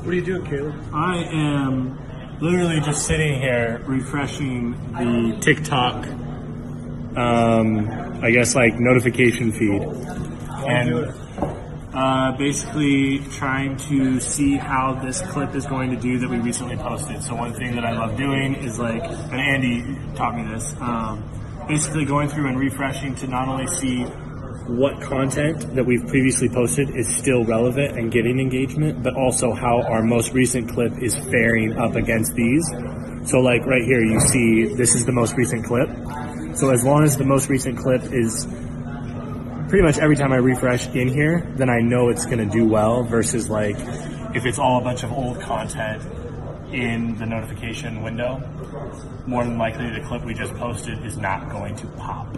What are you doing, Caleb? I am literally just sitting here refreshing the TikTok, I guess, like, notification feed. Basically trying to see how this clip is going to do that we recently posted. So one thing that I love doing is, like, and Andy taught me this, basically going through and refreshing to not only see what content that we've previously posted is still relevant and getting engagement, but also how our most recent clip is faring up against these. So, like, right here, you see this is the most recent clip. So as long as the most recent clip is pretty much every time I refresh in here, then I know it's gonna do well, versus like if it's all a bunch of old content in the notification window, more than likely the clip we just posted is not going to pop.